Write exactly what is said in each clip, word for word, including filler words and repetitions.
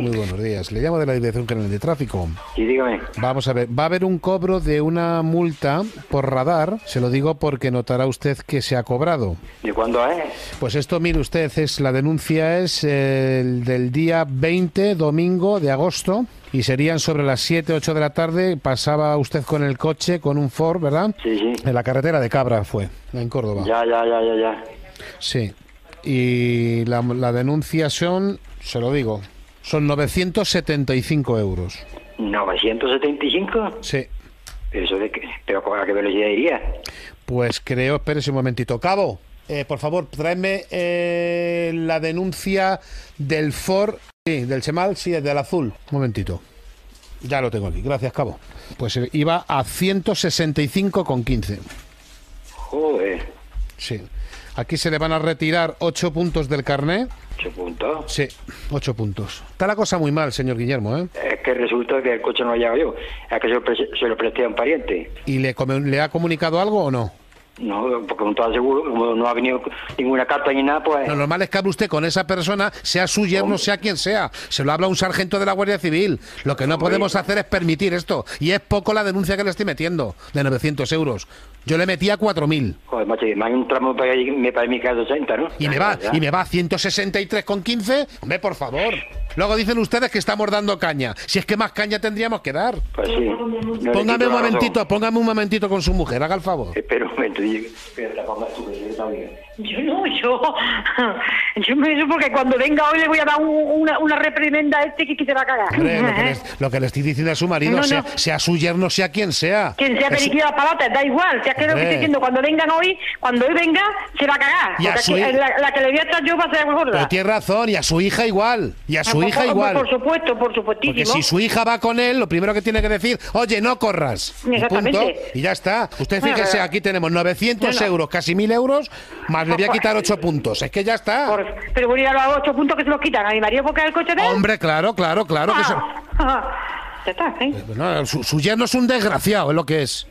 Sí. Muy buenos días. Le llamo de la Dirección General de Tráfico. Sí, dígame. Vamos a ver, va a haber un cobro de una multa por radar. Se lo digo porque notará usted que se ha cobrado. ¿De cuándo es? Pues esto, mire usted, es la denuncia es el del día veinte, domingo de agosto. Y serían sobre las siete, ocho de la tarde, pasaba usted con el coche, con un Ford, ¿verdad? Sí, sí. En la carretera de Cabra fue, en Córdoba. Ya, ya, ya, ya, ya. Sí. Y la, la denuncia son, se lo digo, son novecientos setenta y cinco euros. ¿novecientos setenta y cinco? Sí. ¿Pero eso de qué? ¿Pero a qué velocidad iría? Pues creo, espérese un momentito. Cabo, eh, por favor, tráeme eh, la denuncia del Ford... Sí, del Chemal, sí, del azul. Un momentito. Ya lo tengo aquí. Gracias, Cabo. Pues iba a ciento sesenta y cinco con quince. Joder. Sí. Aquí se le van a retirar ocho puntos del carné. ¿ocho puntos? Sí, ocho puntos. Está la cosa muy mal, señor Guillermo, ¿eh? Es que resulta que el coche no lo llevo yo. Es que se lo, pre se lo presté a un pariente. ¿Y le, le ha comunicado algo o no? No, porque no estaba seguro, como no ha venido ninguna carta ni nada, pues... Lo normal es que hable usted con esa persona, sea su yerno, sea quien sea. Se lo habla un sargento de la Guardia Civil. Lo que no Hombre. podemos hacer es permitir esto. Y es poco la denuncia que le estoy metiendo, de novecientos euros. Yo le metí a cuatro mil. Joder, macho, me hay un tramo para, me, para mi casa sesenta, ¿no? Y me va, y me va a ciento sesenta y tres con quince. Hombre, por favor. Luego dicen ustedes que estamos dando caña. Si es que más caña tendríamos que dar. Pues sí. No, póngame un momentito, póngame un momentito con su mujer, haga el favor. Espera un momento. Pero la pongas tú, yo no, yo... Yo me eso porque cuando venga hoy le voy a dar un, una, una reprimenda a este que, que se va a cagar. Hombre, lo, que le, lo que le estoy diciendo a su marido, no, sea, no. sea su yerno, sea quien sea. Quien sea periquito a palatas, da igual. Si es que lo que estoy diciendo, cuando vengan hoy, cuando hoy venga, se va a cagar. Y a su... la, la que le voy a estar yo va a ser gorda. Pero tiene razón, y a su hija igual. Y a su a hija poco, igual. Por supuesto, por supuestísimo. Porque si su hija va con él, lo primero que tiene que decir, oye, no corras. Exactamente. Y, punto, y ya está. Usted fíjese, aquí tenemos novecientos euros, casi mil euros, más le voy a quitar ocho puntos. Es que ya está. Por, pero voy a ir a los ocho puntos que se los quitan a mi marido porque es el coche de él. Hombre, claro, claro, claro. Ah. Que son... Ya está, ¿eh? No, su, su yerno es un desgraciado, es lo que es.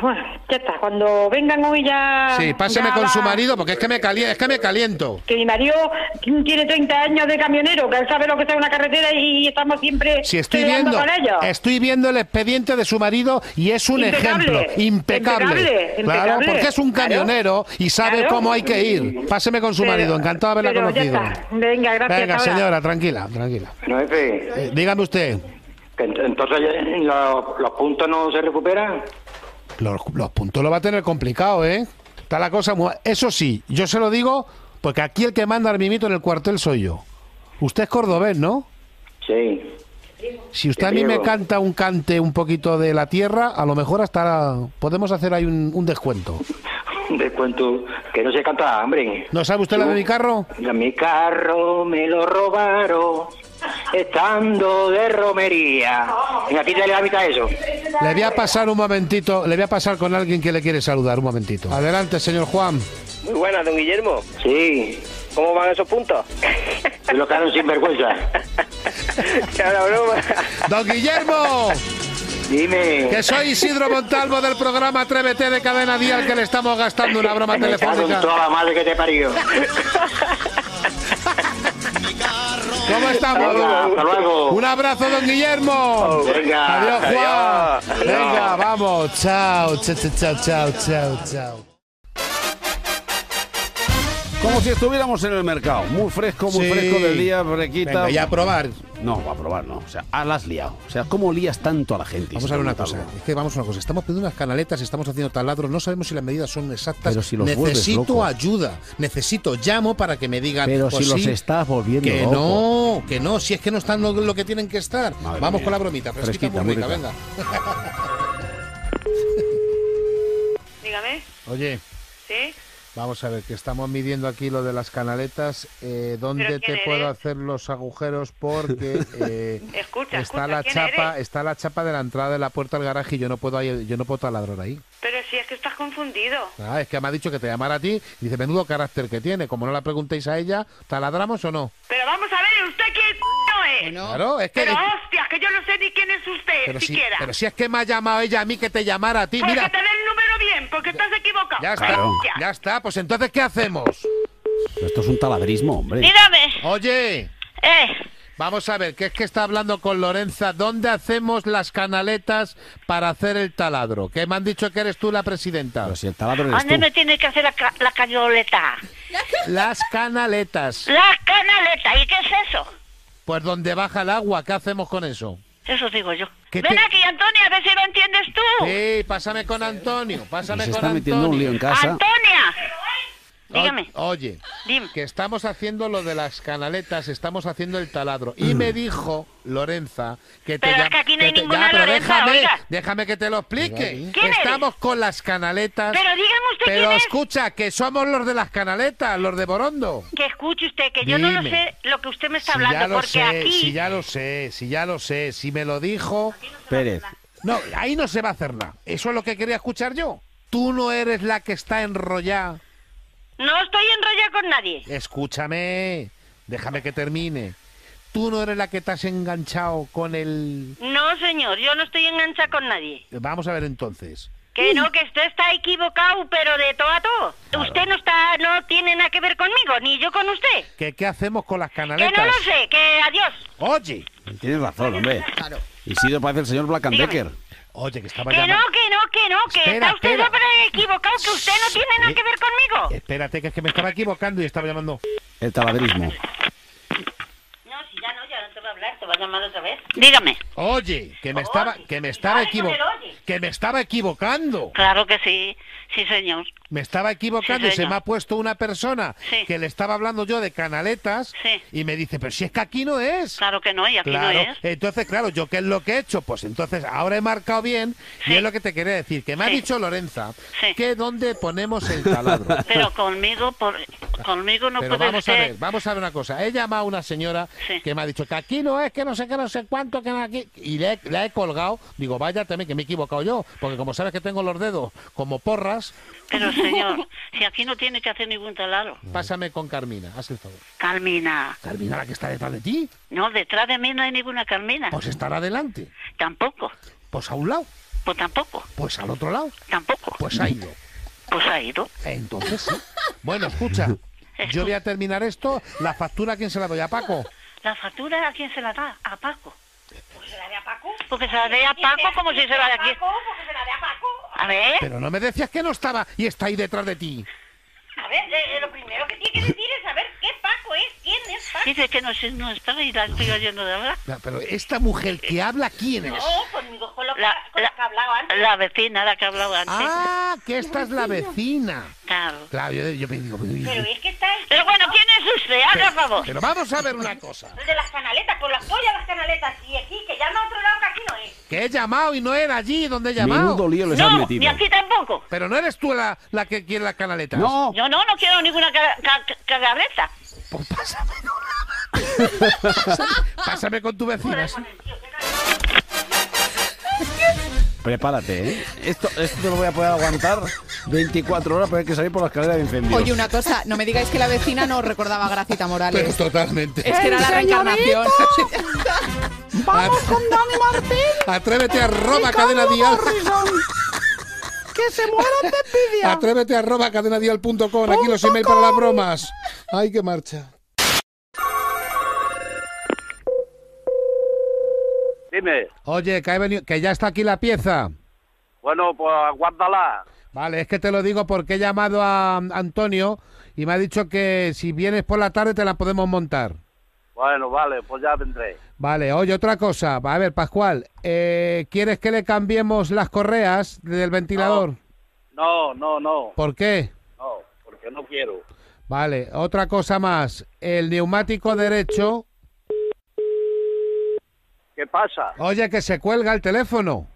Bueno, ya está, cuando vengan hoy ya... Sí, páseme ya con va... su marido, porque es que, me caliento, es que me caliento. Que mi marido tiene treinta años de camionero, que él sabe lo que es una carretera y estamos siempre... Sí, estoy viendo, con ellos. estoy viendo el expediente de su marido y es un impecable, ejemplo impecable. Impecable, claro, impecable. Porque es un camionero y sabe claro. cómo hay que ir. Páseme con su pero, marido, encantado de haberla conocido. Ya está. Venga, gracias. Venga, señora, ahora. tranquila, tranquila. Bueno, eh, dígame usted... Entonces, ¿los, los puntos no se recuperan? Los, los puntos lo va a tener complicado, ¿eh? Está la cosa muy... Eso sí, yo se lo digo porque aquí el que manda al mimito en el cuartel soy yo. Usted es cordobés, ¿no? Sí. Si usted a mí me canta un cante un poquito de la tierra, a lo mejor hasta podemos hacer ahí un, un descuento. Descuento, que no se canta hambre. ¿No sabe usted la de mi carro? De mi carro me lo robaron estando de romería. Venga, aquí te le da mitad de eso. Le voy a pasar un momentito, le voy a pasar con alguien que le quiere saludar, un momentito. Adelante, señor Juan. Muy buenas, don Guillermo. Sí. ¿Cómo van esos puntos? Se lo quedaron sin vergüenza. Don Guillermo. Dime. Que soy Isidro Montalvo del programa Atrévete de Cadena Dial, que le estamos gastando una broma telefónica. Toda la madre que te parió. ¿Cómo estamos? Venga, hasta luego. Un abrazo, don Guillermo. Venga. Adiós, Juan. Adiós. Venga, vamos. Chao, chao, chao, chao, chao, chao. Como si estuviéramos en el mercado. Muy fresco, muy sí. fresco del día, brequita. Venga, ya a probar. No, va a probar, no. O sea, ah, la has liado. O sea, ¿cómo lías tanto a la gente? Vamos a ver una cosa. Es que vamos a una cosa. Estamos pidiendo unas canaletas, estamos haciendo taladros, no sabemos si las medidas son exactas. Pero si los necesito loco. ayuda, necesito, llamo para que me digan. Pero pues si sí, los estás volviendo Que loco. no, que no, si es que no están lo, lo que tienen que estar. Madre vamos mía. con la bromita, fresquita, fresquita muy rica, venga. Dígame. Oye. ¿Sí? Vamos a ver, que estamos midiendo aquí lo de las canaletas, eh, dónde te eres? puedo hacer los agujeros porque eh, escucha, está escucha, la chapa, eres? está la chapa de la entrada de la puerta al garaje y yo no puedo yo no puedo taladrar ahí. Pero si es que estás confundido. Ah, es que me ha dicho que te llamara a ti y dice, menudo carácter que tiene, como no la preguntéis a ella, ¿taladramos o no? Pero vamos a ver, ¿usted quién c... es? No. Claro, es que... Pero es... hostias, que yo no sé ni quién es usted, pero siquiera. Si, pero si es que me ha llamado ella a mí que te llamara a ti, porque mira... Te bien, porque estás equivocado. Ya está, claro. ya está. Pues entonces, ¿qué hacemos? Esto es un taladrismo, hombre. Dígame. Oye. Eh. Vamos a ver, que es que está hablando con Lorenza. ¿Dónde hacemos las canaletas para hacer el taladro? Que me han dicho que eres tú la presidenta. Pero si el taladro eres tú. ¿Dónde me tiene que hacer la, ca la canoleta? Las canaletas. Las canaletas. ¿Y qué es eso? Pues donde baja el agua. ¿Qué hacemos con eso? Eso digo yo. Ven te... aquí, Antonia, a ver si lo entiendes tú. Sí, pásame con Antonio. Pásame se con está Antonio. Metiendo un lío en casa. ¡Antonia! Dígame. O oye, dime. Que estamos haciendo lo de las canaletas, estamos haciendo el taladro. Y mm. me dijo Lorenza que te... Pero es que aquí no hay te, ninguna ya, pero Lorenza, déjame, oiga. déjame que te lo explique. ¿Quién estamos eres? Con las canaletas. Pero dígame usted pero quién es. Escucha, que somos los de las canaletas, los de Borondo. Que escuche usted, que yo dime. No lo sé lo que usted me está hablando, si ya lo porque sé, aquí... Si ya lo sé, si ya lo sé, si me lo dijo... No Pérez. No, ahí no se va a hacer nada. Eso es lo que quería escuchar yo. Tú no eres la que está enrollada. No estoy enrollada con nadie. Escúchame, déjame que termine. Tú no eres la que te has enganchado con el... No, señor, yo no estoy enganchada con nadie. Vamos a ver entonces. Que no, que usted está equivocado, pero de todo a todo. Claro. Usted no está, no tiene nada que ver conmigo, ni yo con usted. ¿Qué, qué hacemos con las canaletas? Que no lo sé, que adiós. Oye. Tienes razón, hombre. Claro. Isidro parece el señor Black and Decker. Oye, que estaba... Que llamando. no, que no, que no, que espera, está usted súper equivocado, que usted no tiene nada que ver conmigo. Espérate, que es que me estaba equivocando y estaba llamando. El taladrismo. No, si ya no, ya no te va a hablar, te va a llamar otra vez. Dígame. Oye, que me oye, estaba, que me estaba equivocando. Que me estaba equivocando. Claro que sí, sí señor. Me estaba equivocando sí, y se me ha puesto una persona sí. que le estaba hablando yo de canaletas sí. y me dice, pero si es que aquí no es. Claro que no, y aquí claro. no es. Entonces, claro, ¿yo qué es lo que he hecho? Pues entonces ahora he marcado bien sí. y es lo que te quería decir, que me sí. ha dicho Lorenza sí. que dónde ponemos el taladro. Pero conmigo por, conmigo no pero puede vamos ser. A ver, vamos a ver una cosa. He llamado a una señora sí. que me ha dicho que aquí no es, que no sé qué, no sé cuánto, que no aquí. Y le, la he colgado. Digo, vaya también, que me he equivocado yo, porque como sabes que tengo los dedos como porras... Pero señor, si aquí no tiene que hacer ningún taladro. Pásame con Carmina, haz el favor. Carmina. ¿Carmina la que está detrás de ti? No, detrás de mí no hay ninguna Carmina. Pues estará adelante. Tampoco. Pues a un lado. Pues tampoco. Pues al otro lado. Tampoco. Pues ha ido. Pues ha ido. Entonces sí. Bueno, escucha, yo voy a terminar esto. ¿La factura a quién se la doy? ¿A Paco? ¿La factura a quién se la da? A Paco. ¿Pues se la dé a Paco? Porque se la dé a Paco como si se la dé aquí. Porque se la dé a Paco. A ver. Pero no me decías que no estaba y está ahí detrás de ti. A ver, eh, lo primero que tiene que decir es saber qué Paco es, quién es Paco. Dice que no, no estaba y la estoy oyendo de hablar. No, pero esta mujer que habla, ¿quién es? No, conmigo, con, lo que, la, con la, la que ha hablado antes. La vecina, la que ha hablado antes. Ah, que esta es la vecina. Claro. Claro, yo, yo me digo... Pero es que está... Pero bueno, ¿quién es usted? Haga favor. Pero vamos a ver una cosa. El de las canaletas, por las pollas las canaletas. Y aquí, que llama a otro lado que aquí no es. Que he llamado y no era allí donde he llamado. Menudo lío les han metido. No, ni aquí tampoco. Pero no eres tú la, la que quiere las canaletas. No. Yo no, no quiero ninguna canaleta. Pues pásame con la... Pásame con tu vecina. Prepárate, ¿eh? Esto, esto lo voy a poder aguantar veinticuatro horas, pero hay que salir por la escalera de incendios. Oye, una cosa, no me digáis que la vecina no recordaba a Gracita Morales. Pero totalmente. Es que era la reencarnación. ¡Vamos con Dani Martín! Atrévete a arroba cadena dial. ¡Que se muera Tepidia! Atrévete a arroba cadena dial punto com. Aquí los email para las bromas. ¡Ay, qué marcha! Dime. Oye, que, he venido, que ya está aquí la pieza. Bueno, pues guárdala. Vale, es que te lo digo porque he llamado a Antonio y me ha dicho que si vienes por la tarde te la podemos montar. Bueno, vale, pues ya vendré. Vale, oye, otra cosa. A ver, Pascual, eh, ¿quieres que le cambiemos las correas del ventilador? No, no, no. no. ¿Por qué? No, porque no quiero. Vale, otra cosa más. El neumático derecho... ¿Qué pasa? Oye, que se cuelga el teléfono.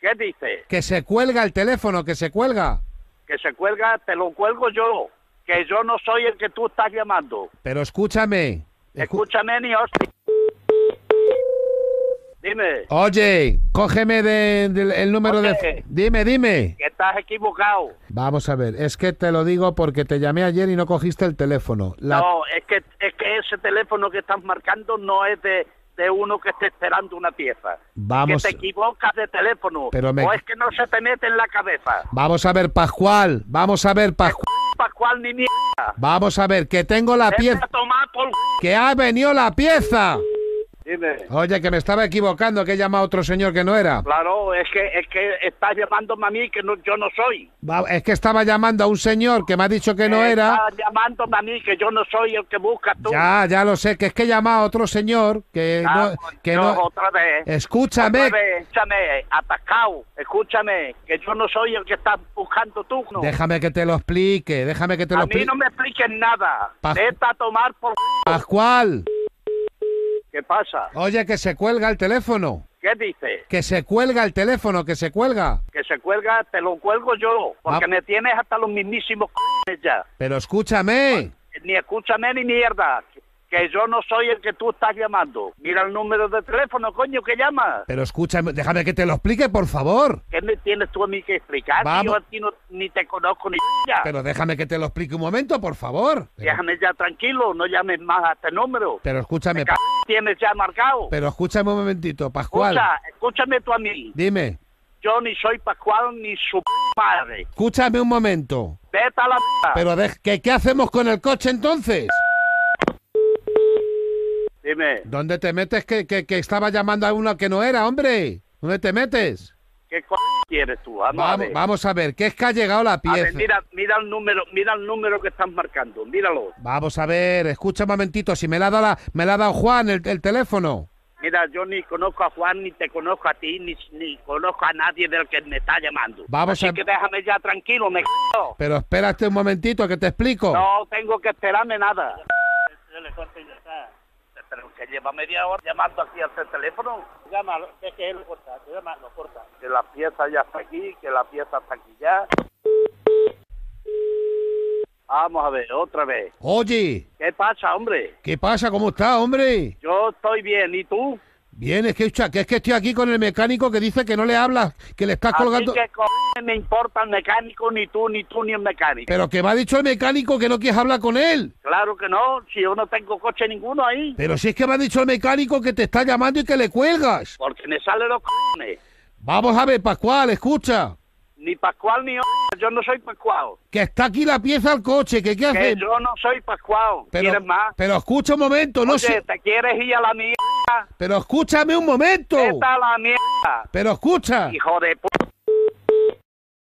¿Qué dices? Que se cuelga el teléfono, que se cuelga. Que se cuelga, te lo cuelgo yo. Que yo no soy el que tú estás llamando. Pero escúchame. Escu escúchame, ni hostia. Dime. Oye, cógeme de, de, el número Oye, de... Dime, dime. Que estás equivocado. Vamos a ver, es que te lo digo porque te llamé ayer y no cogiste el teléfono. La... No, es que, es que ese teléfono que estás marcando no es de... de uno que esté esperando una pieza. Vamos. Que te equivocas de teléfono. Pero me... O es que no se te mete en la cabeza. Vamos a ver, Pascual. Vamos a ver, Pascual. Pascual ni mierda. Vamos a ver, que tengo la pieza. Que ha venido la pieza. ¿entiendes? Oye, que me estaba equivocando, que he llamado a otro señor que no era. Claro, es que, es que estás llamándome a mí, que no, yo no soy. Es que estaba llamando a un señor que me ha dicho que no era. Estaba llamándome a mí, que yo no soy el que buscas tú. Ya, ya lo sé, que es que he llamado a otro señor que ah, no... Que no, no... Otra vez. Escúchame. Otra vez, escúchame, atascado, escúchame, que yo no soy el que estás buscando tú. No. Déjame que te lo explique, déjame que te a lo explique. A mí no me expliques nada. Pas... Vete a tomar por... Pascual. ¿Qué pasa? Oye, que se cuelga el teléfono. ¿Qué dices? Que se cuelga el teléfono, que se cuelga. Que se cuelga, te lo cuelgo yo, porque ah. me tienes hasta los mismísimos c******s ya. Pero escúchame. Ni escúchame ni mierda, que yo no soy el que tú estás llamando. Mira el número de teléfono, coño, que llamas. Pero escúchame, déjame que te lo explique, por favor. ¿Qué me tienes tú a mí que explicar? Vamos. Yo a ti no, ni te conozco ni ya. Pero déjame que te lo explique un momento, por favor. Pero... Déjame ya tranquilo, no llames más a este número. Pero escúchame... Te tienes ya marcado. Pero escúchame un momentito, Pascual. Escucha, escúchame tú a mí. Dime. Yo ni soy Pascual ni su padre. Escúchame un momento. Vete a la... Pero de... ¿Qué, ¿qué hacemos con el coche entonces? Dime. ¿Dónde te metes que, que, que estaba llamando a uno que no era, hombre? ¿Dónde te metes? ¿Qué co... quieres tú? Vamos, vamos, a ver. vamos a ver, ¿qué es que ha llegado la pieza? A ver, mira, mira el número, mira el número que estás marcando, míralo. Vamos a ver, escucha un momentito, si me la ha dado, la, me la ha dado Juan el, el teléfono. Mira, yo ni conozco a Juan, ni te conozco a ti, ni, ni conozco a nadie del que me está llamando. Vamos Así a... que déjame ya tranquilo, me c******. Pero espérate un momentito que te explico. No tengo que esperarme nada. Yo le corto y ya está. Pero que lleva media hora llamando aquí al teléfono. Llámalo, es que él lo corta, que llama, lo corta. Que la pieza ya está aquí, que la pieza está aquí ya. Vamos a ver, otra vez. Oye. ¿Qué pasa, hombre? ¿Qué pasa? ¿Cómo estás, hombre? Yo estoy bien, ¿y tú? Bien, es que, que es que estoy aquí con el mecánico que dice que no le hablas, que le estás colgando... A mí que cojones me importa el mecánico, ni tú, ni tú, ni el mecánico. Pero que me ha dicho el mecánico que no quieres hablar con él. Claro que no, si yo no tengo coche ninguno ahí. Pero si es que me ha dicho el mecánico que te está llamando y que le cuelgas. Porque me salen los cojones. Vamos a ver, Pascual, escucha. Ni Pascual ni yo, yo no soy Pascual. Que está aquí la pieza al coche, que qué haces. Que yo no soy Pascual, pero, ¿quieres más? Pero escucha un momento, no sé. ¿Te quieres ir a la mierda? Pero escúchame un momento. Vete a la mierda. Pero escucha. Hijo de p***.